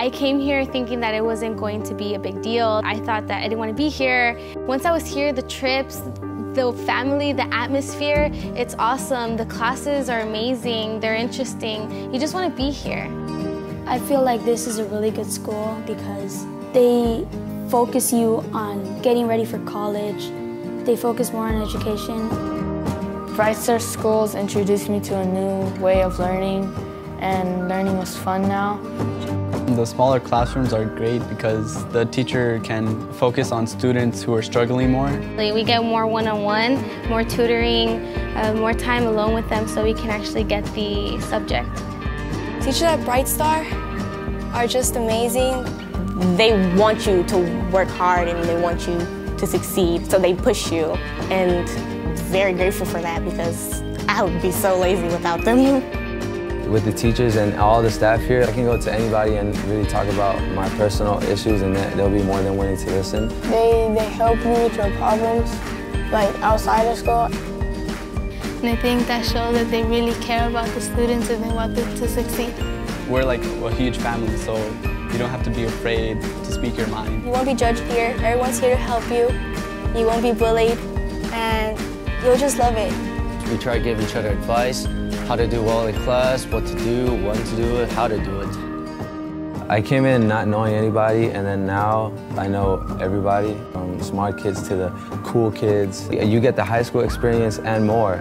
I came here thinking that it wasn't going to be a big deal. I thought that I didn't want to be here. Once I was here, the trips, the family, the atmosphere, it's awesome. The classes are amazing, they're interesting. You just want to be here. I feel like this is a really good school because they focus you on getting ready for college. They focus more on education. Bright Star Schools introduced me to a new way of learning, and learning was fun now. The smaller classrooms are great because the teacher can focus on students who are struggling more. We get more one-on-one, more tutoring, more time alone with them so we can actually get the subject. Teachers at Bright Star are just amazing. They want you to work hard and they want you to succeed, so they push you, and I'm very grateful for that because I would be so lazy without them. With the teachers and all the staff here, I can go to anybody and really talk about my personal issues, and they'll be more than willing to listen. They help you with your problems, like outside of school. And I think that shows that they really care about the students and they want them to succeed. We're like a huge family, so you don't have to be afraid to speak your mind. You won't be judged here. Everyone's here to help you. You won't be bullied, and you'll just love it. We try to give each other advice, how to do well in class, what to do, when to do it, how to do it. I came in not knowing anybody, and then now I know everybody, from smart kids to the cool kids. You get the high school experience and more.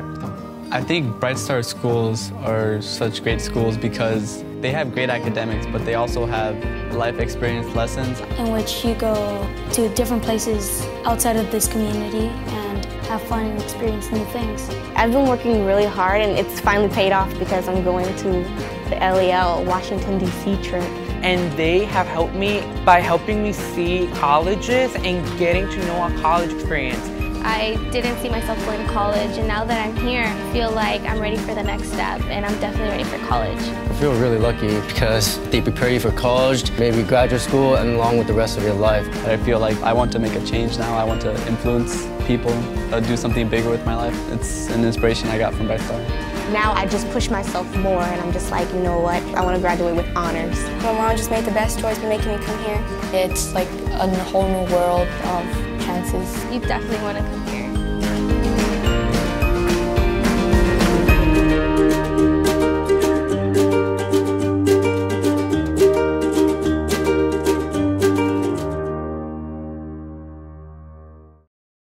I think Bright Star Schools are such great schools because they have great academics, but they also have life experience lessons. In which you go to different places outside of this community and have fun and experience new things. I've been working really hard and it's finally paid off because I'm going to the LAL Washington DC trip. And they have helped me by helping me see colleges and getting to know a college experience. I didn't see myself going to college, and now that I'm here, I feel like I'm ready for the next step, and I'm definitely ready for college. I feel really lucky because they prepare you for college, maybe graduate school, and along with the rest of your life. I feel like I want to make a change now. I want to influence people, do something bigger with my life. It's an inspiration I got from Bright Star. Now I just push myself more, and I'm just like, you know what, I want to graduate with honors. My mom just made the best choice by making me come here. It's like a whole new world of chances. You definitely want to come here.